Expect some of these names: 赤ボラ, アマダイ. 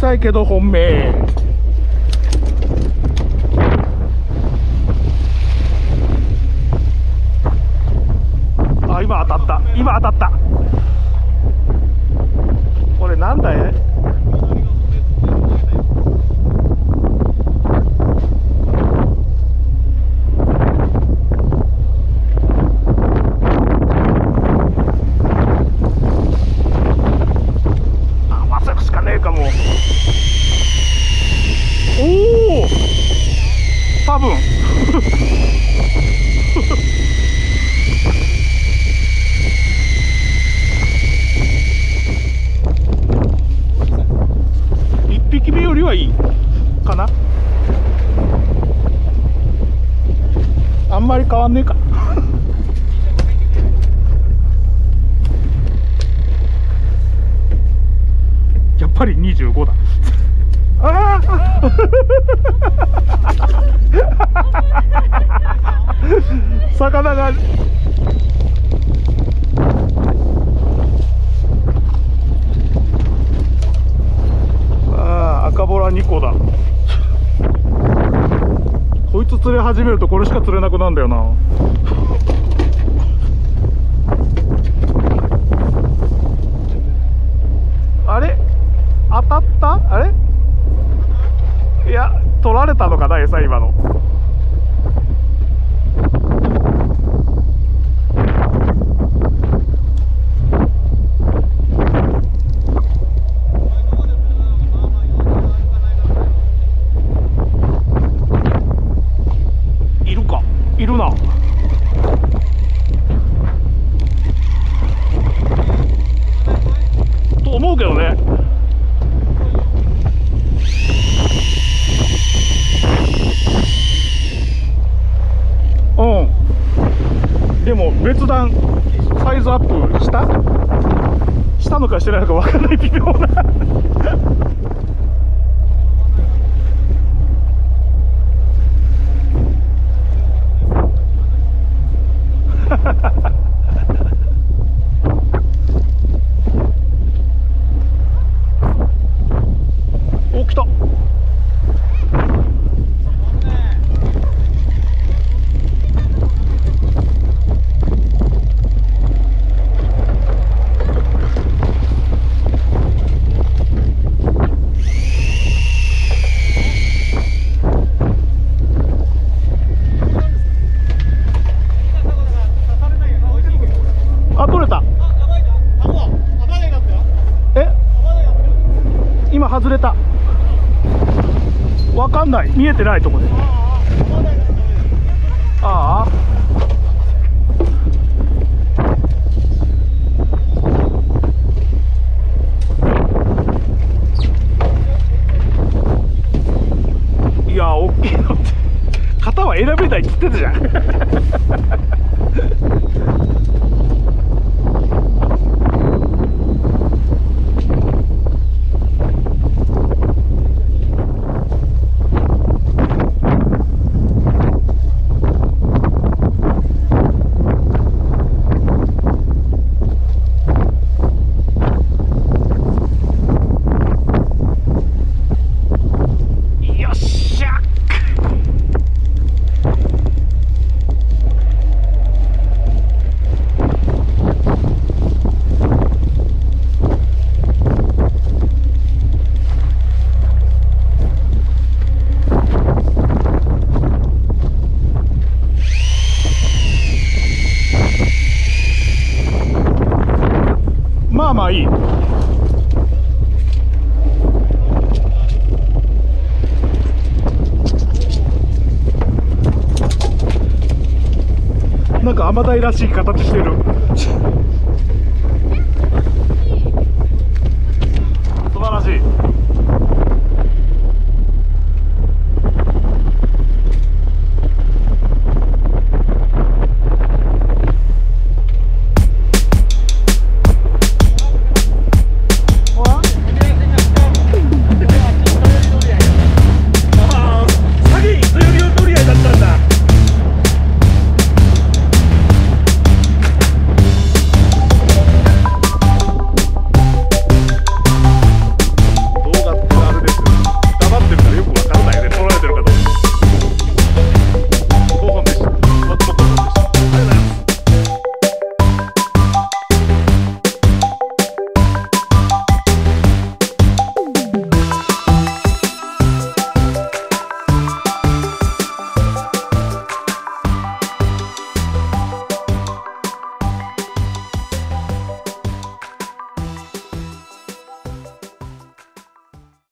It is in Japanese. さいけど本命。あ、今当たった、今当たった。これなんだい、多分一匹目よりはいいかな。あんまり変わんねえか。やっぱり25だ。あ魚があ、赤ボラ2個だ。こいつ釣れ始めるとこれしか釣れなくなるんだよな。あれ当たった、あれ、いや、取られたのかな、餌、今の。いるか、いるな。と思うけどね。でも別段サイズアップしたのかしてないのかわからない微妙なお、来た。外れた。わかんない、見えてないとこで。ああ、いや、大きいのって型は選べないって言ってたじゃんまあいい。なんかアマダイらしい形してる